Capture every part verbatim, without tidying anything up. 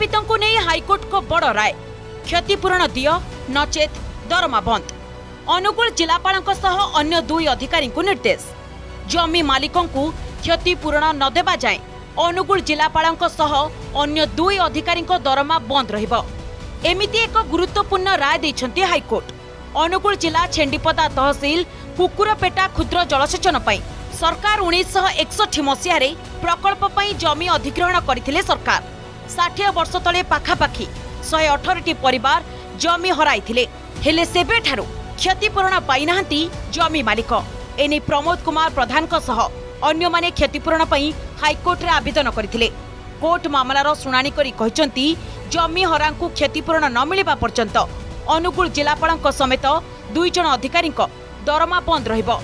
विस्थापितों को नहीं हाईकोर्ट को बड़ राय, क्षतिपूरण दियो नचेत दरमा बंद। अनुगुल जिलापालक सह अन्य दुई अधिकारी को निर्देश। जमी मालिकों को क्षतिपूरण न देबा जाए अनुगुल जिलापालक सह अन्य दुई अधिकारी को दरमा बंद रहिबो। एमिति एक गुरुत्वपूर्ण राय दैछन्ती हाईकोर्ट। अनुगुल जिला छेंडीपदा तहसील कुकुरपेटा क्षुद्र जलसेचन पर सरकार उन्नीस एकसठ मसीह प्रकल्प पर जमी अधिग्रहण करथिले। सरकार साठ वर्ष तले पाखापाखी शहे अठारह टी परिवार जमी हराइथिले, हेले सेबे ठारो क्षतिपूरण पाई नाहंती जमी मालिक। एने प्रमोद कुमार प्रधान को सह अन्य माने क्षतिपूरण पाई हाईकोर्ट रे आवेदन करथिले। कोर्ट मामलार सुनानी करी कहिसंती जमी हरांकु क्षतिपूरण न मिलिबा पर्यंत अनुगुल जिलापालक समेत दुई जन अधिकारी दरमा बंद रहिबो।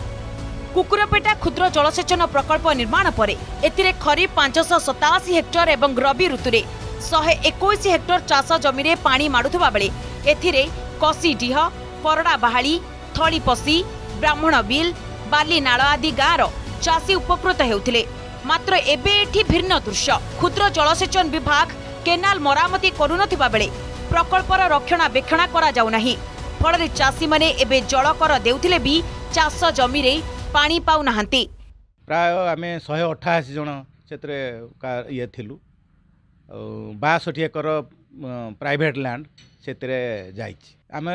कुकुरपेटा क्षुद्र जलसेचन प्रकल्प निर्माण पर एतिरे खरीफ पांचश सताशी हेक्टर एवं रबी ऋतुरे शहे एकोईस हेक्टर चाष जमीरे पानी माडुवा बेले एथिरे कसीडीह, परडा बाहाली, थली पसी, ब्राह्मण बिल, बाली नाल आदि गाँवर चाषी उपकृत हेउथिले। मात्र एबे एठी भिन्न दृश्य। क्षुद्र जलसेचन विभाग केनाल मरामती करुनथिबा बेले प्रकल्पर रक्षणाबेक्षण करा जाउ नाही। फळरे चाषी माने एबे जल कर देउथिले भी चाष जमीरे पानी पाऊ नाहंती। प्राय आम शहे अठाशी जन से ये थिलु बासठ एकर प्राइवेट लैंड से आम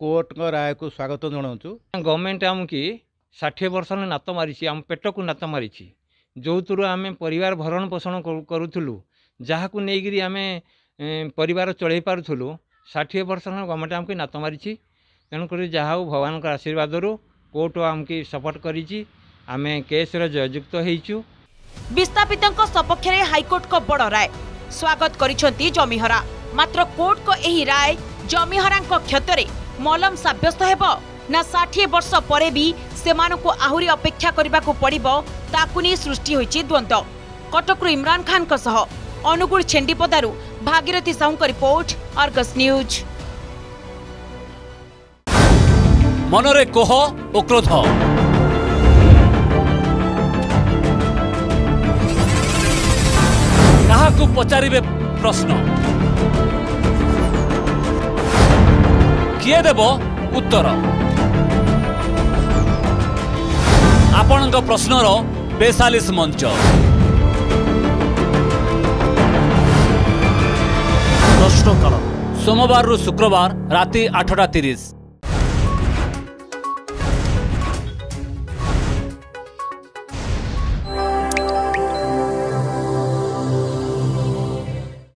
कोर्ट को राय को स्वागत जनाऊँ। गवर्नमेंट आम की साठ वर्ष नात मारी आम पेट को नात मारी जो थ्रू आम परिवार भरण पोषण करूँ जहाँ को लेकिन आम परिवार चल पार्लु। साठ वर्ष गवर्नमेंट आम की नात मारी तेणुक जहाँ भगवान का आशीर्वाद रू कोर्ट आमकी सपोर्ट करिछि। आमे केस रे जयजुक्त हेइछु। विस्थापितंक सपक्ष रे हाईकोर्ट को बड़ राय स्वागत करिसंती जमीहरा। मात्र कोर्ट को एही राय जमीहरांक क्षेत्र रे मलम साब्यस्त हेबो ना साठ वर्ष परे भी सेमानकु आहुरी अपेक्षा करबा को पड़िबो ताकुनी सृष्टि होइछि द्वंद्व। कटकरु इमरान खान को सह अनुगुल छेंडीपदारु भागीरथी साहू को रिपोर्ट, आर्गस न्यूज। मनरे कोह ओ क्रोध, काहाकु पचारिबे प्रश्न, किए देबो उत्तर। आपणक प्रश्नर बेसालिस मंच। प्रश्नकाल सोमवार रु शुक्रवार राति आठटा तीस।